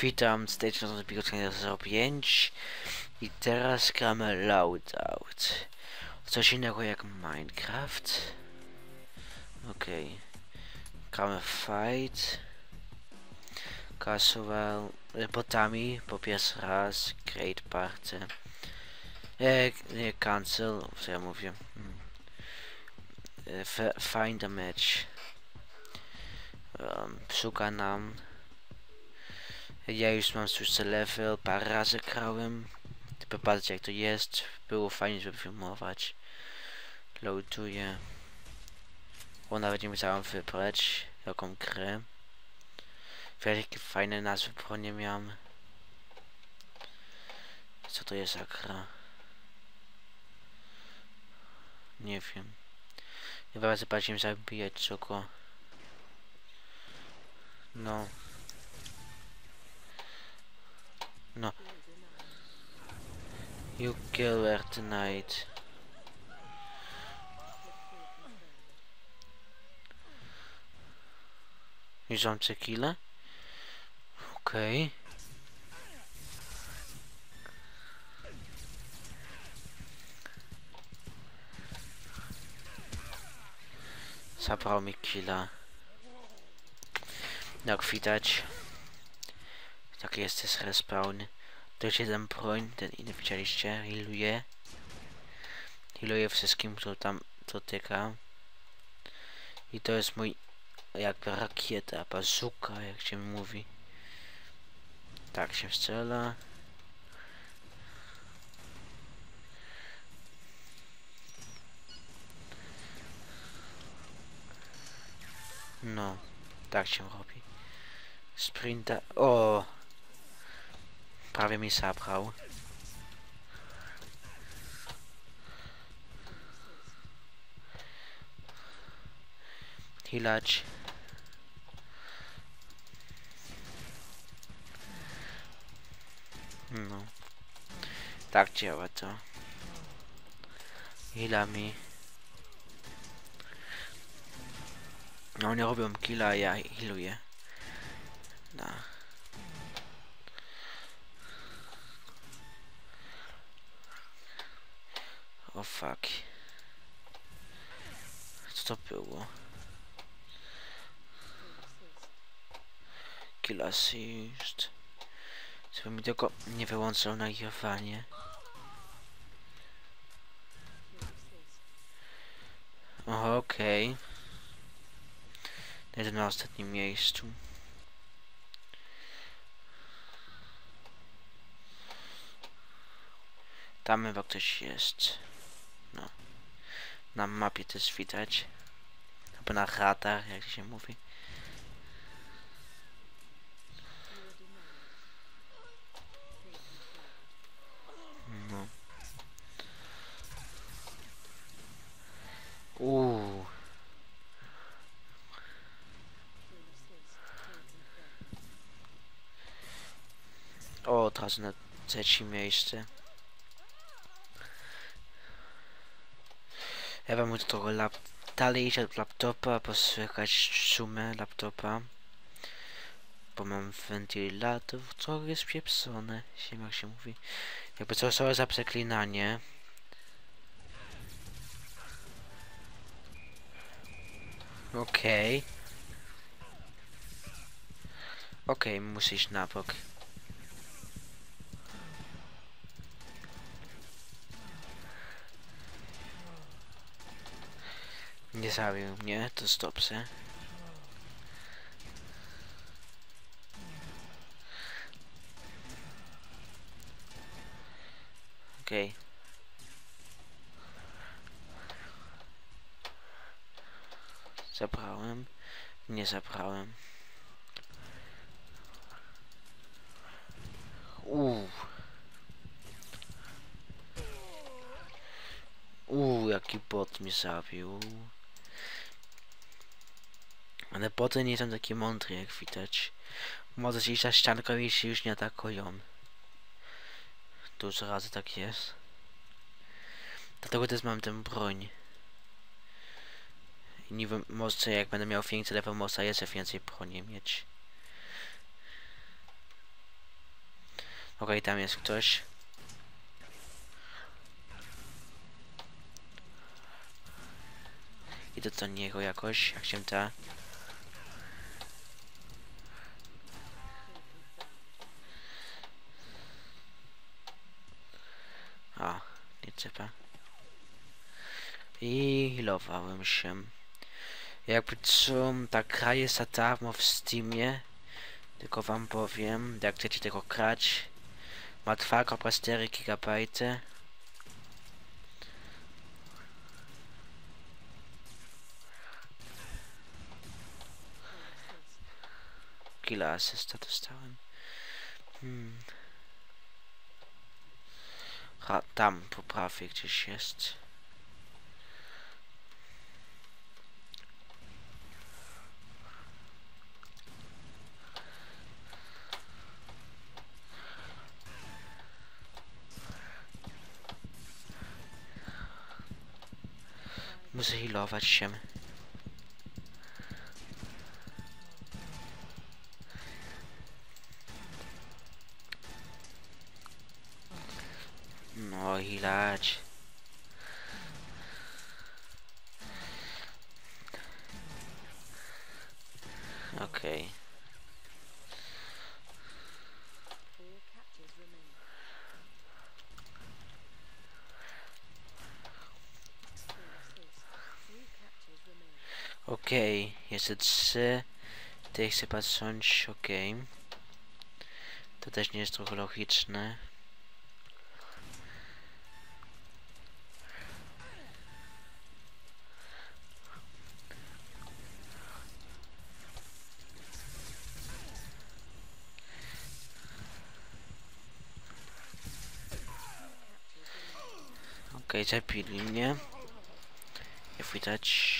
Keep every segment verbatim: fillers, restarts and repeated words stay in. Witam, stycznia pięć i teraz gramy Loadout. Coś innego jak Minecraft. Okej. Okay. Gramy fight. Casual botami po pierwszy raz. Create party. E, nie, cancel, co ja mówię. E, find a match. Um, szuka nam. Ja już mam szósty level, parę razy grałem. Tylko patrzcie jak to jest. Było fajnie, żeby filmować. Loaduję. Bo nawet nie musiałem wybrać jaką grę. Wielkie fajne nazwy bo nie miałem. Co to jest za gra? Nie wiem. Chyba zobaczymy zabijać czoko. No. No. You kill her tonight. Już mam tequila? Okej. Zabrał mi killa. Jak widać. Tak jest, jest respawn. To jest jeden broń, ten inny widzieliście, healuje. Healuje wszystkim, co tam dotyka. I to jest mój, jakby rakieta, bazooka, jak się mówi. Tak się strzela. No, tak się robi. Sprinta, o. Prawie mi zabrał. Hilacz. No. Tak działa to. Hilami. No nie robią killa, ja hiluję. No. O fuck. Co to było? Kill assist. Żeby mi tylko nie wyłączał nagrywanie. Okej. Okay. Na ostatnim miejscu. Tam chyba ktoś jest. No. Na mapie też widać. Albo na radar, jak się mówi. No. Uuu. O, od razu na trzecie miejsce. Chyba muszę trochę lap dalej iść od laptopa, posłychać szumę laptopa. Bo mam wentylator, co jest pieprzone, jak się mówi. Jakby co zostało za przeklinanie. Okej. Okej, muszę iść na bok. Nie zabił mnie, to stop se. Okej. Zabrałem. Nie zabrałem. Uuu. Uuu, jaki bot mi zabił. Ale potem nie są takie mądre jak widać. Może się iść za ścianką i się już nie atakują. Dużo razy tak jest. Dlatego też mam tę broń. Nie wiem, może jak będę miał więcej level, może jeszcze więcej broni mieć. Okej, tam jest ktoś. Idę do niego jakoś, jak się ta. O, nie cepa. I healowałem się. Jakby co, taka jest darmo w Steamie. Tylko wam powiem, jak chcecie tego grać. Ma dwa przecinek cztery gigabajty. Killa asysta dostałem. Hmm. Ha, tam po prawej gdzieś jest. Muszę healować się. No, healać. Okej. Okay. Okej, okay, jest trzy. Tej chcę patrzeć, okej. Okay. To też nie jest trochę logiczne. Okej, okay, zabili mnie. Jak widać.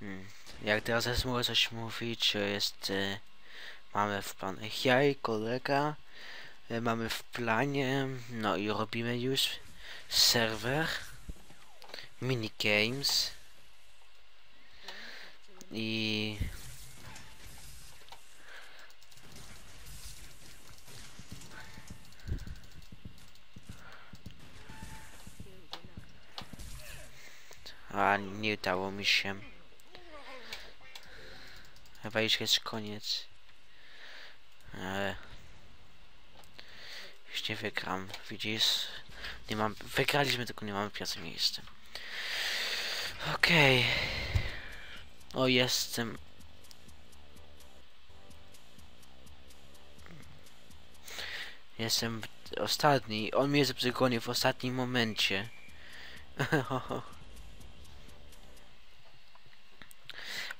Hmm. Jak teraz mogę coś mówić, jest... E, mamy w planie... Ja i kolega e, mamy w planie... No i robimy już serwer minigames i... A nie udało mi się. Chyba już jest koniec. Eee. Już nie wygram, widzisz? Nie mam... Wygraliśmy, tylko nie mamy piąte miejsce. Okej. Okay. O, jestem... Jestem ostatni. On mnie zeprzegonił w ostatnim momencie.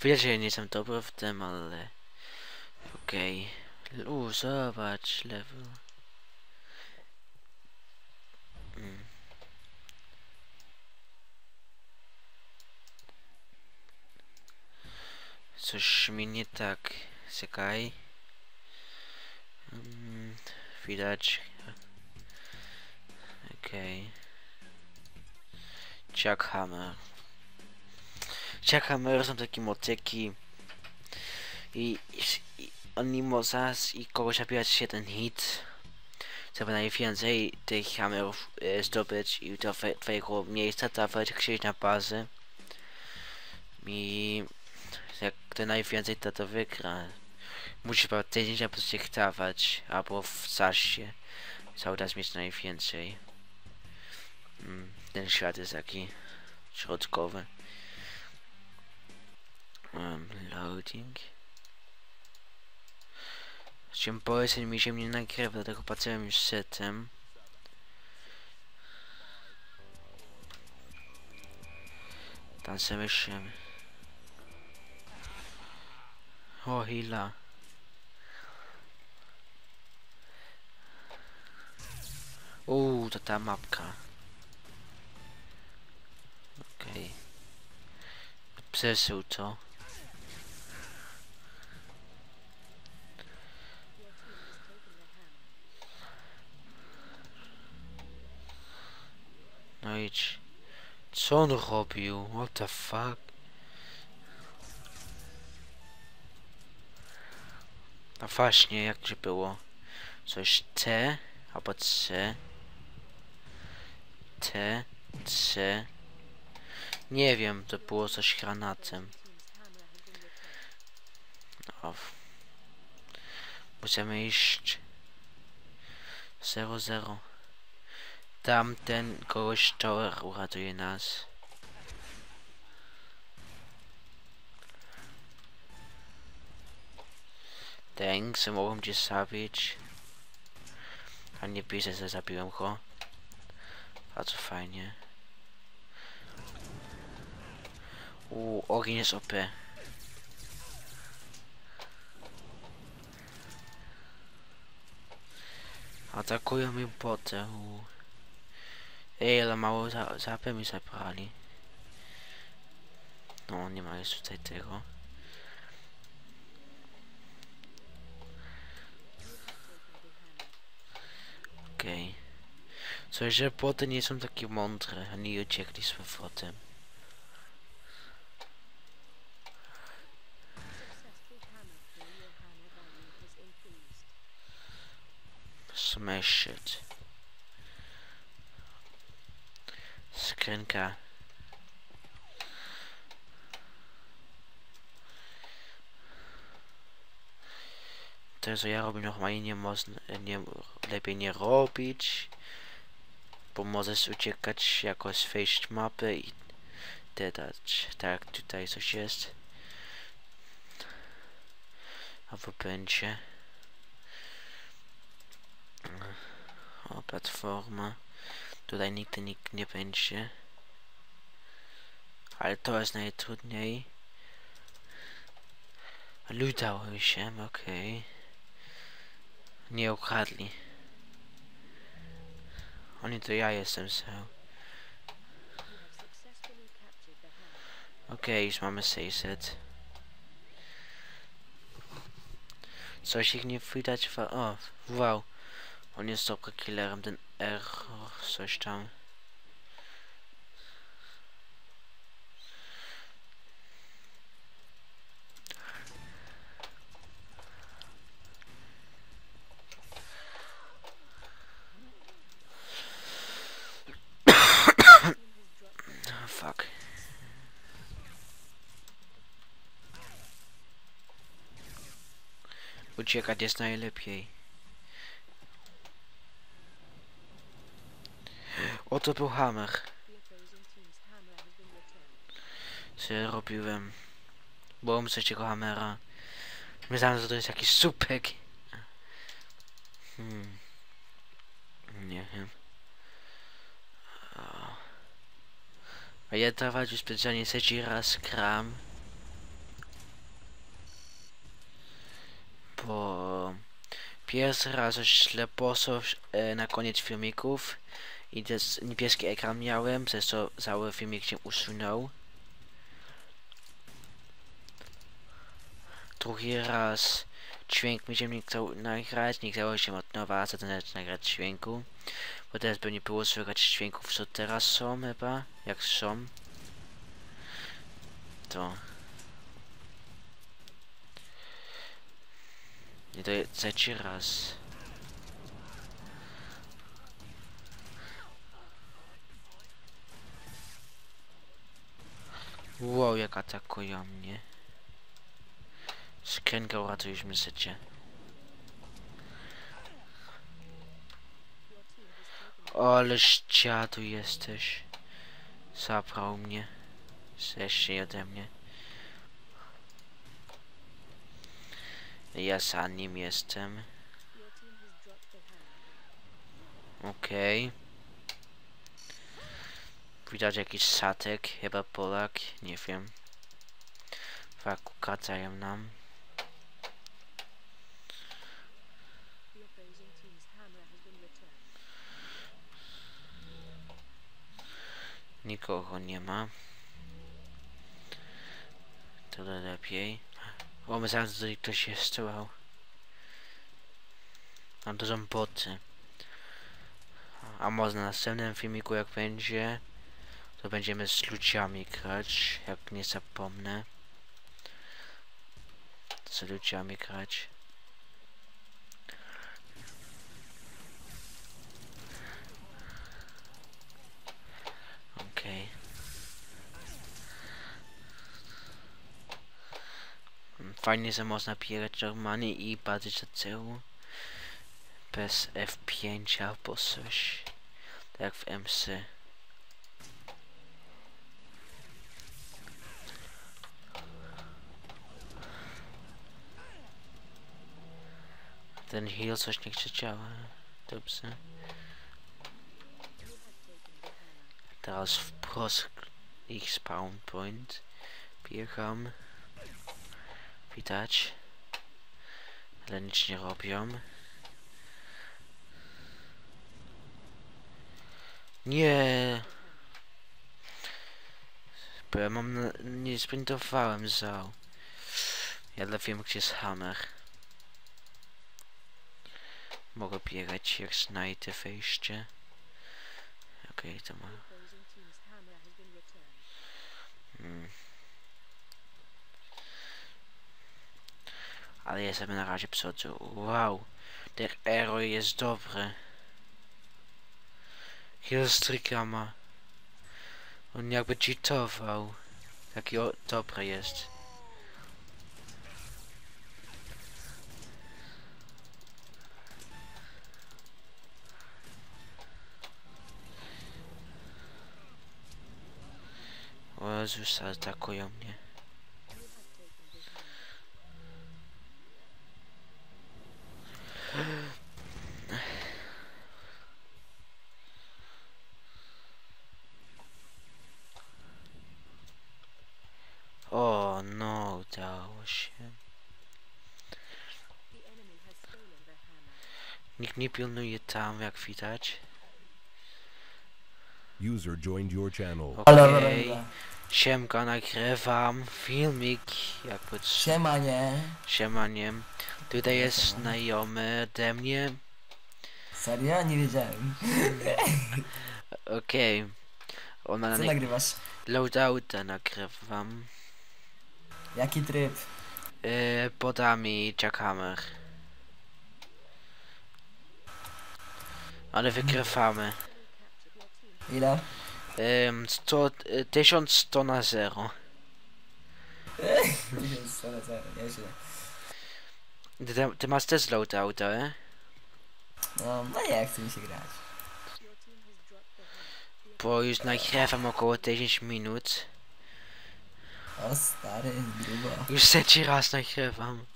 Widać, że ja nie jestem dobry w tym, ale... Okej. Okay. U, zobacz, level. Mm. Coś mi nie tak. Czekaj. Mm, widać. Okej. Okay. Jackhammer. Jackhammer są takie motyki i, i, i oni można z i kogoś zabijać jeden hit, żeby najwięcej tych hammerów e, zdobyć i do twojego miejsca dawać gdzieś na bazę i jak to najwięcej to, to wygra. Musisz po tydzień po prostu ich dawać albo w zasie cały czas mieć najwięcej. Mm, ten świat jest taki środkowy. Um, loading. Czym poleceń mi się nie nagrywa, dlatego patrzyłem już setem. Tam sobie się. O, hila. Uuu, to ta mapka. Okej. Okay. Przesył to. No idź. Co on robił? What the fuck? No właśnie, jak to było? Coś T. albo trzy. T, trzy. Nie wiem, to było coś granatem. O. Musimy iść. Zero, zero. Tamten kogoś czołg uratuje nas. Thanks, mogłem cię zabić. A nie piszę, że zabiłem go. Bardzo fajnie. Uuu, ogień jest O P. Atakują mi botę. Uu. Ej, ale mało za, za A P mi zabrali. No, nie ma już tutaj tego. Okej. Okay. Co, że boty nie są takie mądre, ani uciekli z powrotem. Smash it. Skrzynka. To co ja robię normalnie nie można, nie, lepiej nie robić, bo możesz uciekać jako z face mapy i dodać. Tak, tutaj coś jest. Albo będzie. O, platforma. Tutaj nigdy nikt nie będzie. Ale to jest najtrudniej. Ale udało mi się, okej. Okay. Nie ukradli. Oni to ja jestem sam. Okej, już mamy sześćset. Coś ich nie widać. O, wow. On jest tylko killerem, ten R, coś tam. Fuck. Uciekać jest najlepiej. Oto był hammer. Co robiłem? Byłem trzeciego hammera. Myślałem, że to jest jakiś supek. Hmm. Nie wiem. A ja dawać specjalnie trzeci raz kram. Bo pierwszy raz śleposo e, na koniec filmików. I też niebieski ekran miałem, przez co cały filmik się usunął. Drugi raz dźwięk mi się nie chciał nagrać, nie chciało się od nowa zaczynać nagrać dźwięku. Bo teraz by nie było słychać dźwięków, co teraz są chyba, jak są. To. I to jest trzeci raz. Wow, jak atakują mnie. Skrzynka uratuje mi życie. Ale ściadu jesteś. Zabrał mnie. Zresztą ode mnie. Ja za nim jestem. Okej. Okay. Widać jakiś statek, chyba Polak, nie wiem. Fak, ukradzają nam. Nikogo nie ma. To lepiej. O, myślałem, że tutaj ktoś się stołał. A to są boty. A może na następnym filmiku, jak będzie, to będziemy z ludziami grać, jak nie zapomnę. Z ludziami grać. Fajnie, że można pijać Germany i patrzeć do tyłu bez F pięć albo coś, tak jak w M C. Ten heal coś nie krzyczała. Dobrze. Teraz wprost ich spawn point. Biegam. Widać. Ale nic nie robią. Nie. Bo ja mam na... nie sprintowałem za. Ja dla wiem gdzie jest hammer. Mogę biegać jak znajdę wejście. Okej, okay, to ma. Hmm. Ale jestem na razie przodu. Wow, ten aero jest dobry. Jest Jackhammer. On jakby cheatował. Taki o, dobry jest. Jezus, atakują mnie. O, no, udało się. Nikt nie pilnuje tam, jak widać. User joined your channel. Okay. Siemka, nagrywam filmik, jak pod... Siemanie. Siemanie. Tutaj jest znajomy ode mnie. Serio? Nie wiedziałem. Okej. Okay. Ona... Co na... nagrywasz? Loadouta nagrywam. Jaki tryb? Yy, podami Jackhammer. Ale wygrywamy. Ile? Ym, sto, tysiąc sto na zero. tysiąc sto na zero, nieźle. Ty, ty masz też loadouta, e? No, no nie, chce mi się grać. Bo już nagrywam około dziesięć minut. O stary, grubo. Już trzeci raz nagrywam.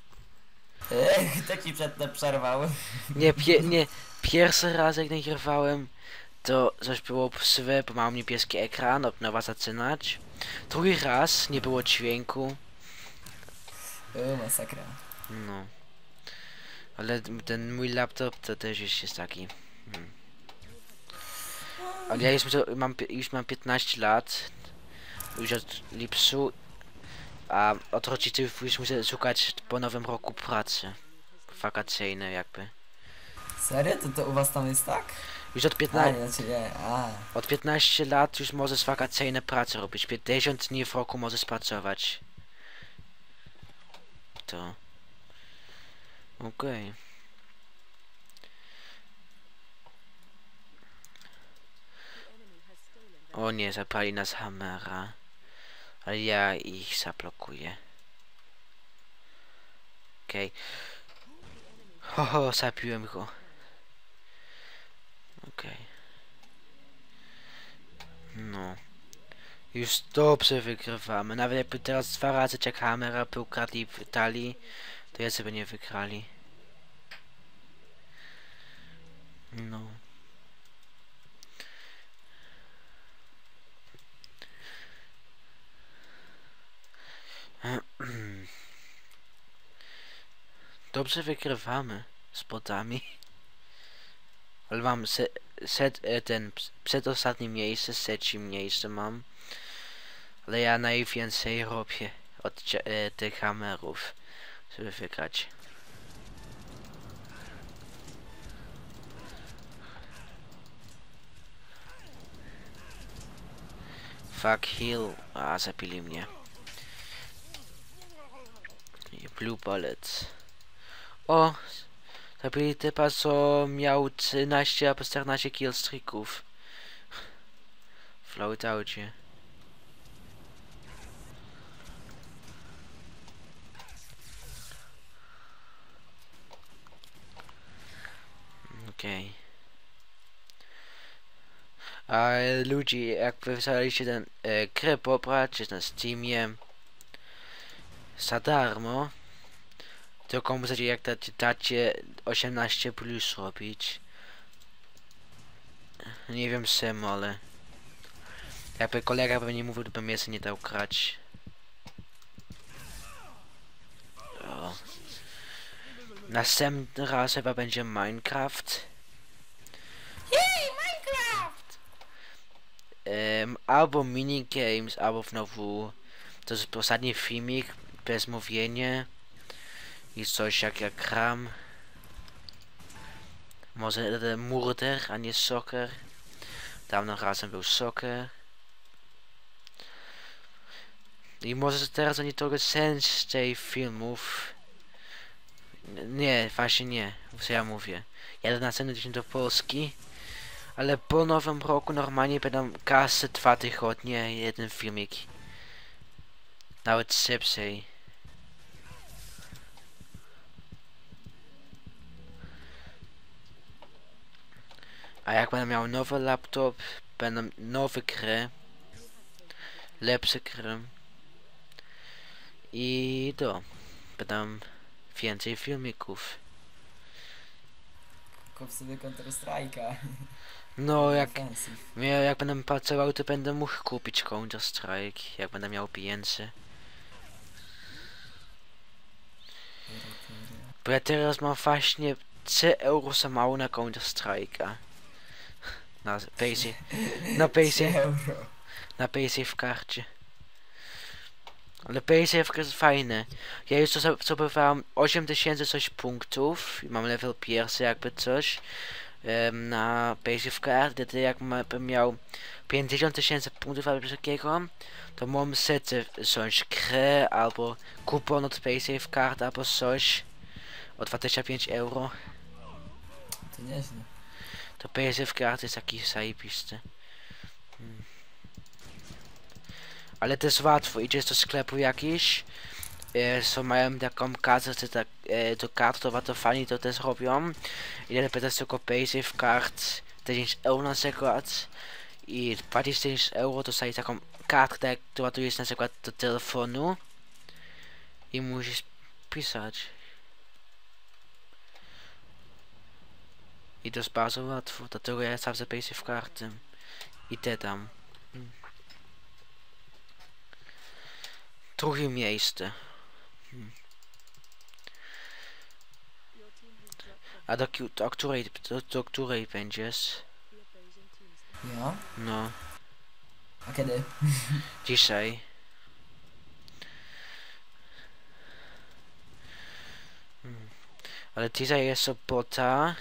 Ech, to ci przedtem przerwał. Nie, pie, nie, pierwszy raz jak nagrywałem, to coś było psuwe, bo mam niebieski ekran, od nowa zaczynać. Drugi raz nie było dźwięku. Była masakra. No. Ale ten mój laptop to też już jest taki. Hmm. Ale ja już mam, już mam piętnaście lat. Już od lipcu. A od rodziców już muszę szukać po nowym roku pracy. Wakacyjnej jakby. Serio? To, to u was tam jest tak? Już od piętnastu, a, nie, znaczy, nie, a. od piętnastu lat już możesz wakacyjne prace robić. pięćdziesiąt dni w roku możesz pracować. To. Okej. Okay. O nie, zapali nas Hammera. Ale ja ich zablokuję. Okej. Okay. Ho, ho, zabiłem go. Okej. Okay. No. Już dobrze wygrywamy. Nawet jakby teraz dwa razy Jackhammera by ukradli w Italii, to ja sobie nie wygrali. No. Dobrze wygrywamy z podami. Ale mam se, set, ten przedostatnie miejsce, trzecie miejsce mam. Ale ja najwięcej robię od e, tych hamerów, żeby wygrać. Fuck heal. A, zabili mnie. Blue bullet. O! Zabili typa, co miał trzynaście albo czternaście killstreaków w loadoutie. Okej. Okay. A ludzie, jak wy wysłaliście ten e, grę pobrać na Steamie za darmo, to komu chcecie, jak dacie, dacie osiemnaście plus robić. Nie wiem sam, ale jakby kolega pewnie mówił, to bym jeszcze nie dał grać. O. Następny raz chyba będzie Minecraft. Jej, Minecraft! Um, albo minigames, albo znowu. To jest ostatni filmik, bez mówienia. I coś jak ja gram. Może murder, a nie soccer. Dawno razem był soccer. I może teraz nie trochę sens tych filmów. Nie, właśnie nie, co ja mówię. Jadę następny tydzień do Polski. Ale po nowym roku normalnie będą kasy dwa tygodnie, jeden filmik. Nawet szybciej. A jak będę miał nowy laptop, będą nowe gry, lepsze gry. I to, będę więcej filmików. Kup sobie Counter-Strike'a. No, jak, jak będę pracował, to będę mógł kupić Counter-Strike, jak będę miał pieniędzy. Bo ja teraz mam właśnie trzy euro za mało na Counter-Strike'a. Na PaySafe, na PaySafe, na PaySafe w karcie. Ale PaySafe jest fajne. Ja już zdobywałem osiem tysięcy coś punktów i mam level pierwszy jakby coś um, na PaySafe card. Wtedy jakbym miał pięćdziesiąt tysięcy punktów albo takiego, to mam sety coś grę albo kupon od PaySafe card albo coś o dwadzieścia pięć euro. To nieźle. To PaySafe card jest jakiś zajebisty. Hmm. Ale to jest łatwo, idziesz do sklepu jakiś, e, co mają taką kasę, że tak, e, to kartowa, to fani to też robią. I wtedy pytasz tylko PaySafe kart, dziesięć euro na przykład. I płacisz dziesięć euro, dostaje taką kartę, która tu jest na przykład do telefonu. I musisz pisać. I to jest bardzo łatwo, dlatego ja sam za PaySafe kartę. I te tam. Drugie miejsce. Hmm. A do, do, której, do, do której będziesz? Ja? No. A kiedy? Dzisiaj. Hmm. Ale dzisiaj jest sobota.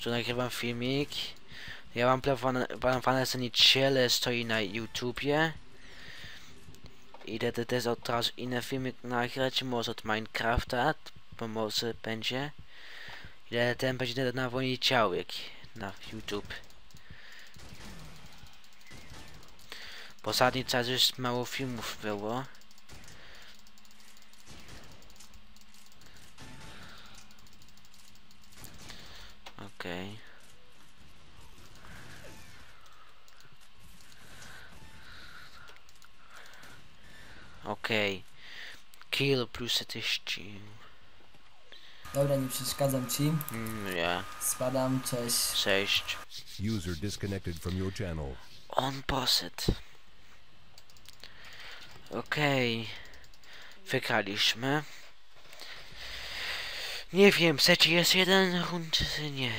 Tu nagrywam filmik. Ja mam planowane, że niedzielę stoi na YouTubie. I wtedy też od razu inny filmik nagrać, może od Minecrafta, bo może będzie. I wtedy ten będzie na poniedziałek na YouTube. W ostatnim czasie już mało filmów było. Okej. Okay. Okej, okay. Kilo plus trzydzieści. Dobra, nie przeszkadzam ci. Mm, yeah. Spadam, cześć. Cześć. User disconnected from your channel. On poset. Okej, okay. Wygraliśmy. Nie wiem, chcecie jest jeden rund? Nie,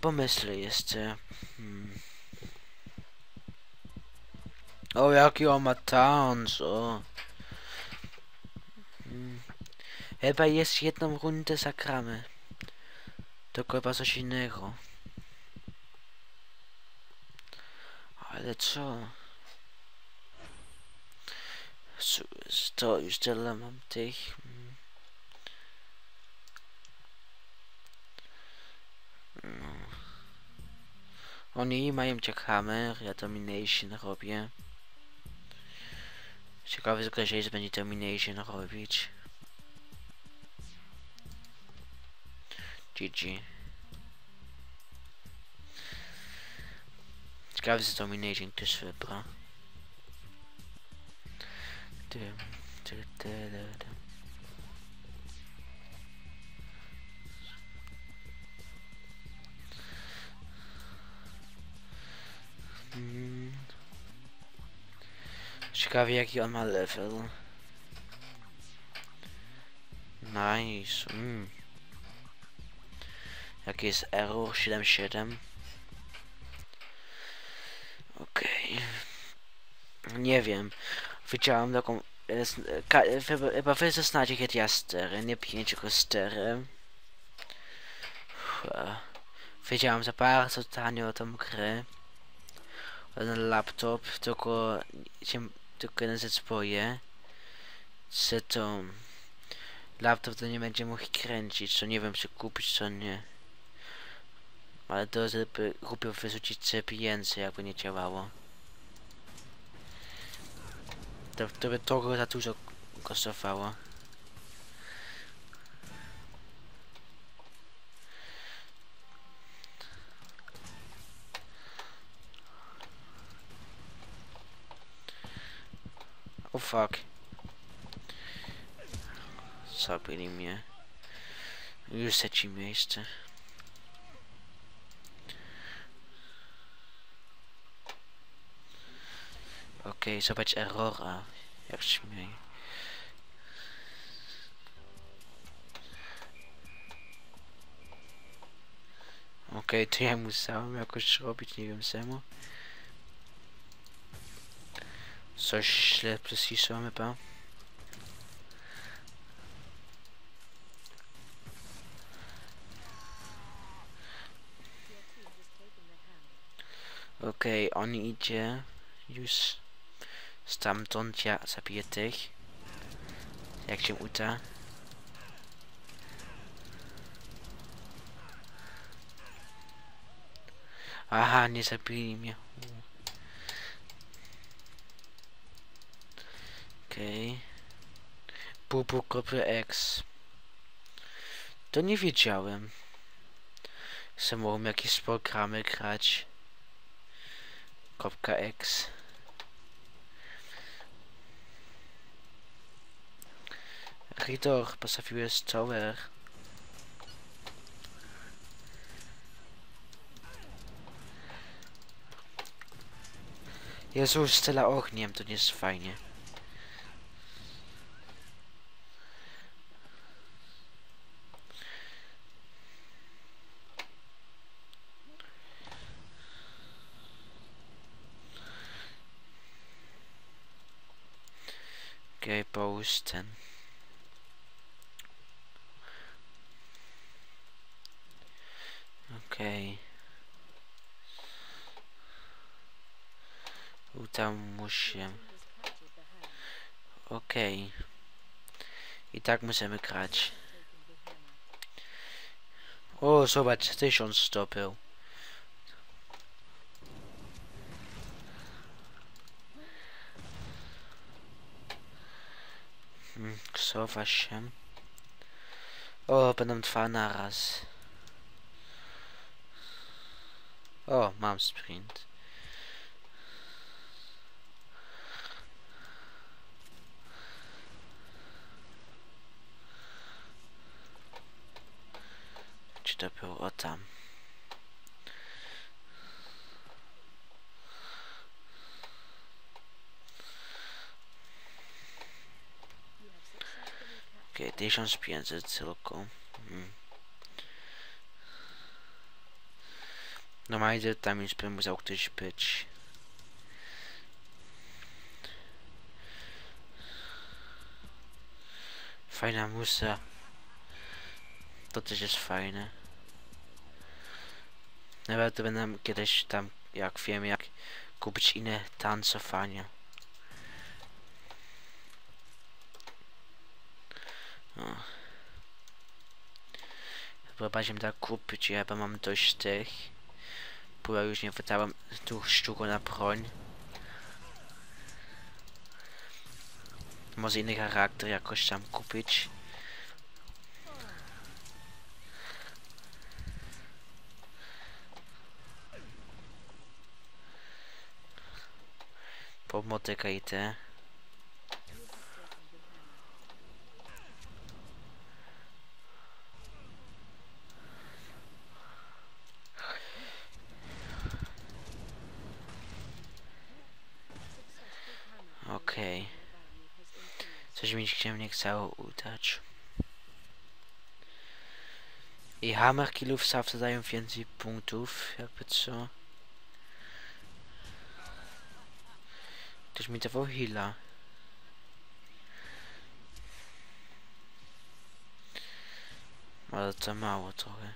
pomyślę jeszcze. Hmm. O, jaki on ma tans, o. Chyba jest jedną rundę zagramy. To chyba coś innego. Ale co? To już tyle mam tych. No. Oni mają Jackhammer, ja domination robię. Ciekawe, że jest będzie domination robić. G G. Minecraft is dominating this web, bro. Hmm. Ciekawie jaki on ma level. Nice. Mm. Jaki jest error? siedem siedem. Okej. Okay. Nie wiem. Widziałem taką... Chyba wy znacie, kiedy ja stery, nie pięć, tylko stery. Wiedziałem za bardzo tanio tą grę. Ten laptop, tylko... Tylko jeden ze zboje. Co to... Laptop to nie będzie mógł kręcić, co nie wiem, czy kupić, co nie. Ale to żeby kupił wyrzucić pieniędzy, jakby nie działało. To, to by to go za dużo kosztowało. O oh, fuck. Zabili mnie. Już trzeci miejsce. Okej, okay, zobacz errora, jak śmiej. Okej, okay, to ja musiałem jakoś robić, nie wiem czemu. Coś źle przyszło chyba. Okej, okay, on idzie już stamtąd, ja zabiję tych, jak się uda. Aha, nie zabili mnie. Okej. Okay. Bubu.x. To nie wiedziałem. Że mogłem jakieś programy grać. .x. Ritor postawiłeś tower. Jezus, strzela ogniem, to nie jest fajnie. Okej, połóż ten. Okej. Utam muszę. Okej. I tak musimy grać. O, zobacz, tysiąc stopił. Ksowa się. O, będą dwa naraz. O, mam sprint. Czy to było tam? Okej, tysiąc pięćset tylko. Mm. Normalnie tam już bym musiał ktoś być. Fajna musa. To też jest fajne. Nawet to będę kiedyś tam, jak wiem, jak kupić inne tancowania. No. Chyba się tak kupić, ja chyba mam dość tych. Bo ja już nie wydałem tu sztuką na broń. Może inny charakter jakoś tam kupić. motyka i ty. Okej. Coś mi się nie chciało udać. I hammer killów zawsze dają więcej punktów, jakby co. Ktoś mi dawał heala. Ale to mało trochę.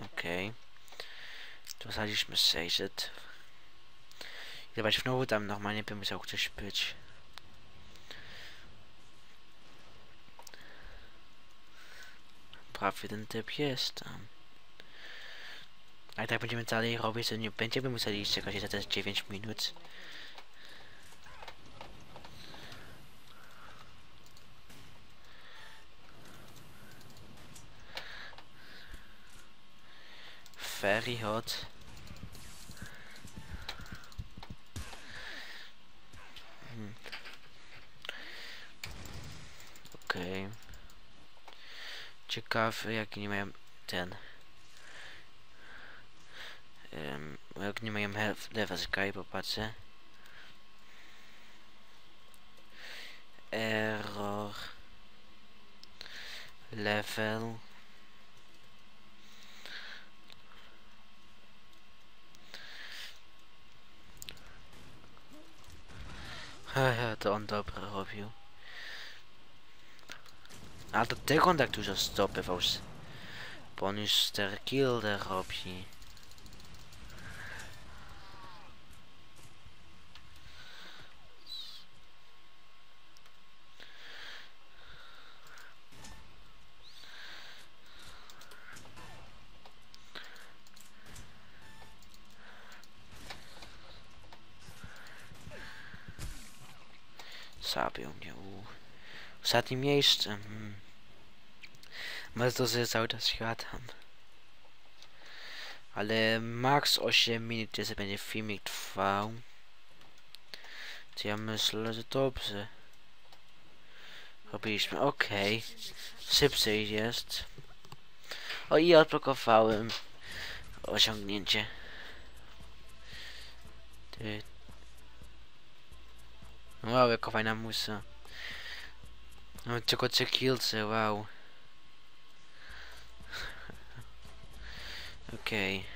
Okej. Tu wsadziliśmy sejset. Chyba znowu tam normalnie by musiał ktoś być. Prawie ten typ jest tam. A tak będziemy dalej robić, to nie będziemy musieli czekać za te dziewięć minut. Very hot. Hmm. Okej. Okay. Ciekaw, jak nie mają ten. Um, jak nie mają lewa sky, popatrzę. Error. Level. Haha, to on dobrze robił. A do tego on tak dużo stopywał, bo on już sterkildę robi. Zabił mnie, uuu. Ostatnie miejsce. Hmm. Masz to cały czas światem. Ale max osiem minut, kiedy będzie filmik trwał. To ja myślę, że dobrze. Robiliśmy, okej. Okay. Szybciej jest. O i odblokowałem osiągnięcie. Ty. Wow, jaka fajna musa. No tylko trzy kilce, wow. Okej. Okay.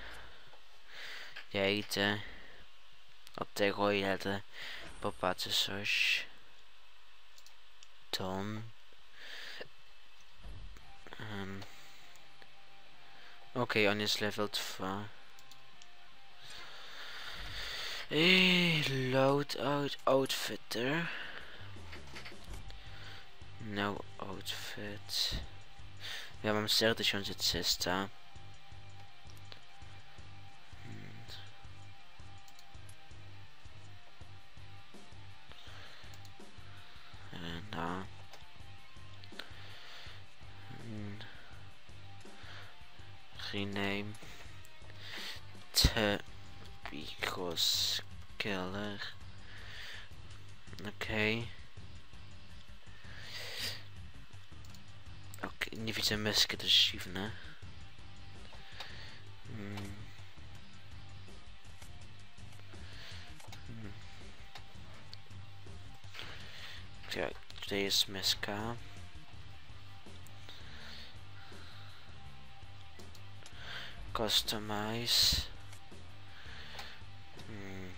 Ja idę. Od tego jadę. Popatrzę coś. Tom. Um. Okej, okay, on jest level dwa. Eee, Loadout Outfitter. No outfit. Ja mam cztery tysiące trzysta. No. Rename. T. Because killer. Okej. Okay, nie widzę myski, to jest dziwne. Hmm. Hmm. Okay, tutaj jest myska. Customize. Hmm.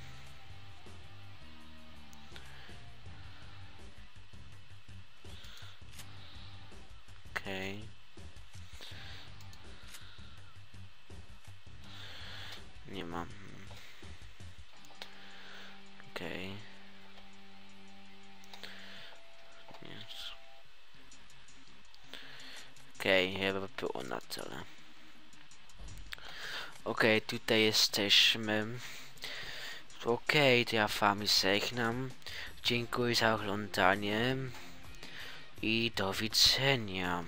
Okej. Nie mam. Okej. Nie. Okej, chyba było na tyle. Okej, tutaj jesteśmy. Okej, to ja wami żegnam. Dziękuję za oglądanie. I do widzenia.